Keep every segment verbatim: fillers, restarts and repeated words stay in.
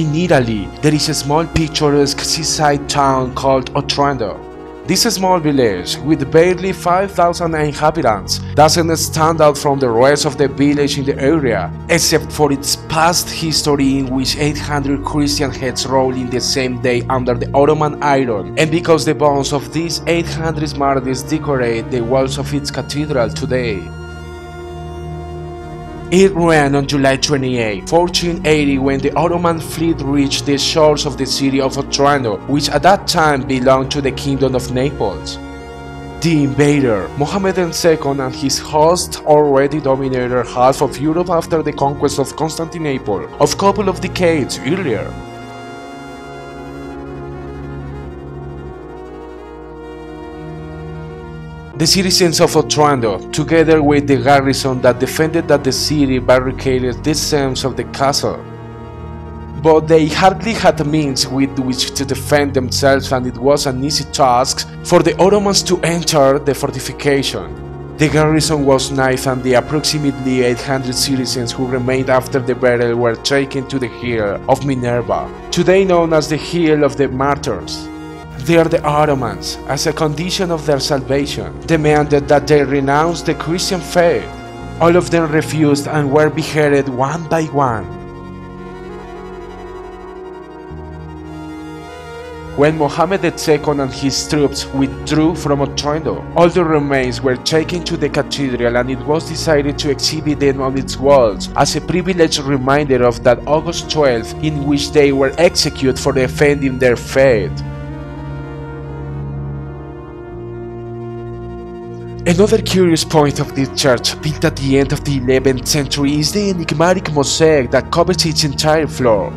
in Italy, there is a small picturesque seaside town called Otranto. This small village, with barely five thousand inhabitants, doesn't stand out from the rest of the village in the area, except for its past history in which eight hundred Christian heads rolled in the same day under the Ottoman iron, and because the bones of these eight hundred martyrs decorate the walls of its cathedral today. It ran on July twenty-eighth, fourteen eighty, when the Ottoman fleet reached the shores of the city of Otranto, which at that time belonged to the Kingdom of Naples. The invader, Mohammed the Second, and his host already dominated half of Europe after the conquest of Constantinople a couple of decades earlier. The citizens of Otranto, together with the garrison that defended that the city, barricaded the seams of the castle. But they hardly had means with which to defend themselves, and it was an easy task for the Ottomans to enter the fortification. The garrison was knifed, and the approximately eight hundred citizens who remained after the battle were taken to the Hill of Minerva, today known as the Hill of the Martyrs. There the Ottomans, as a condition of their salvation, demanded that they renounce the Christian faith. All of them refused and were beheaded one by one. When Mohammed the Second and his troops withdrew from Otranto, all the remains were taken to the cathedral, and it was decided to exhibit them on its walls as a privileged reminder of that August twelfth in which they were executed for defending their faith. Another curious point of this church, built at the end of the eleventh century, is the enigmatic mosaic that covers its entire floor.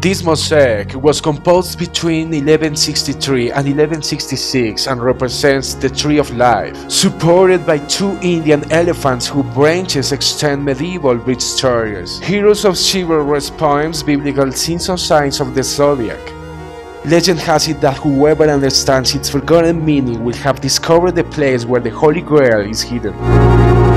This mosaic was composed between eleven sixty-three and eleven sixty-six and represents the Tree of Life, supported by two Indian elephants whose branches extend medieval bridge stories, heroes of chivalrous poems, biblical scenes, and signs of the Zodiac. Legend has it that whoever understands its forgotten meaning will have discovered the place where the Holy Grail is hidden.